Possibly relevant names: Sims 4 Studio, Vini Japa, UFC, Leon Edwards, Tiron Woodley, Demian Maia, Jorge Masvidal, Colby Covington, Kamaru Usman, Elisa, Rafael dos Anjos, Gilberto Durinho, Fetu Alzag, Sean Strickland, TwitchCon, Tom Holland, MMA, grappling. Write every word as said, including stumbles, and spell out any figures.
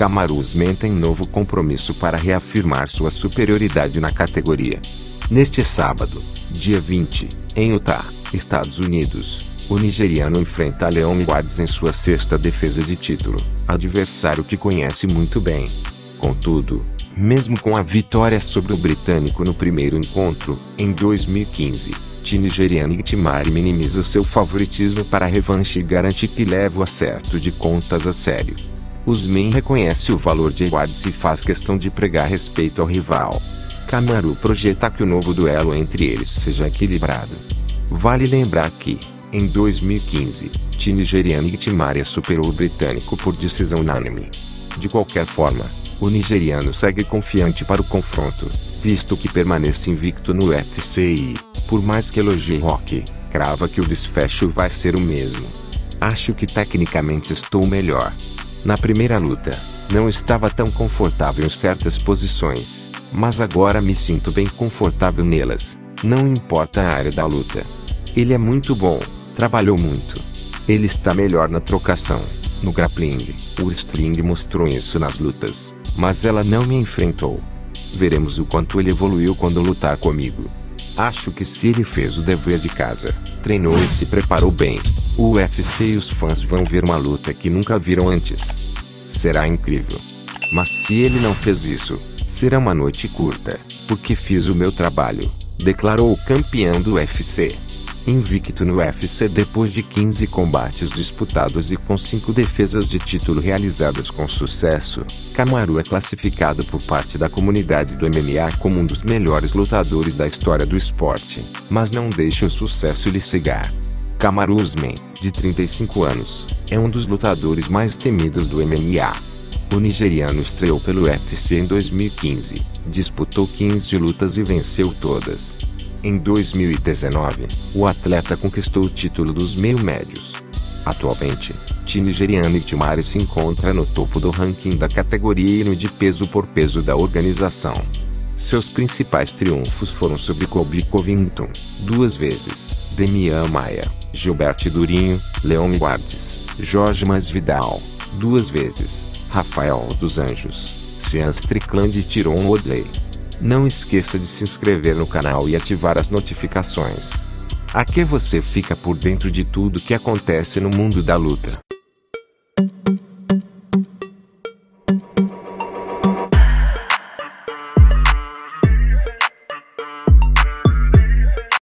Kamaru Usman tem novo compromisso para reafirmar sua superioridade na categoria. Neste sábado, dia vinte, em Utah, Estados Unidos, o nigeriano enfrenta Leon Edwards em sua sexta defesa de título, adversário que conhece muito bem. Contudo, mesmo com a vitória sobre o britânico no primeiro encontro, em dois mil e quinze, o nigeriano Itimari minimiza seu favoritismo para a revanche e garante que leva o acerto de contas a sério. Usman reconhece o valor de Edwards e faz questão de pregar respeito ao rival. Kamaru projeta que o novo duelo entre eles seja equilibrado. Vale lembrar que, em dois mil e quinze, o nigeriano Itimari superou o britânico por decisão unânime. De qualquer forma, o nigeriano segue confiante para o confronto, visto que permanece invicto no U F C e, por mais que elogie Rock, crava que o desfecho vai ser o mesmo. Acho que tecnicamente estou melhor. Na primeira luta, não estava tão confortável em certas posições, mas agora me sinto bem confortável nelas, não importa a área da luta. Ele é muito bom, trabalhou muito. Ele está melhor na trocação, no grappling, o wrestling mostrou isso nas lutas, mas ela não me enfrentou. Veremos o quanto ele evoluiu quando lutar comigo. Acho que se ele fez o dever de casa, treinou e se preparou bem, o U F C e os fãs vão ver uma luta que nunca viram antes. Será incrível. Mas se ele não fez isso, será uma noite curta, porque fiz o meu trabalho, declarou o campeão do U F C. Invicto no U F C depois de quinze combates disputados e com cinco defesas de título realizadas com sucesso, Kamaru é classificado por parte da comunidade do M M A como um dos melhores lutadores da história do esporte, mas não deixa o sucesso lhe cegar. Kamaru Usman, de trinta e cinco anos, é um dos lutadores mais temidos do M M A. O nigeriano estreou pelo U F C em dois mil e quinze, disputou quinze lutas e venceu todas. Em dois mil e dezenove, o atleta conquistou o título dos meio-médios. Atualmente, o nigeriano Itimari se encontra no topo do ranking da categoria e no de peso por peso da organização. Seus principais triunfos foram sobre Colby Covington, duas vezes, Demian Maia, Gilberto Durinho, Leon Edwards, Jorge Masvidal, duas vezes, Rafael dos Anjos, Sean Strickland e Tiron Woodley. Não esqueça de se inscrever no canal e ativar as notificações. Aqui você fica por dentro de tudo que acontece no mundo da luta.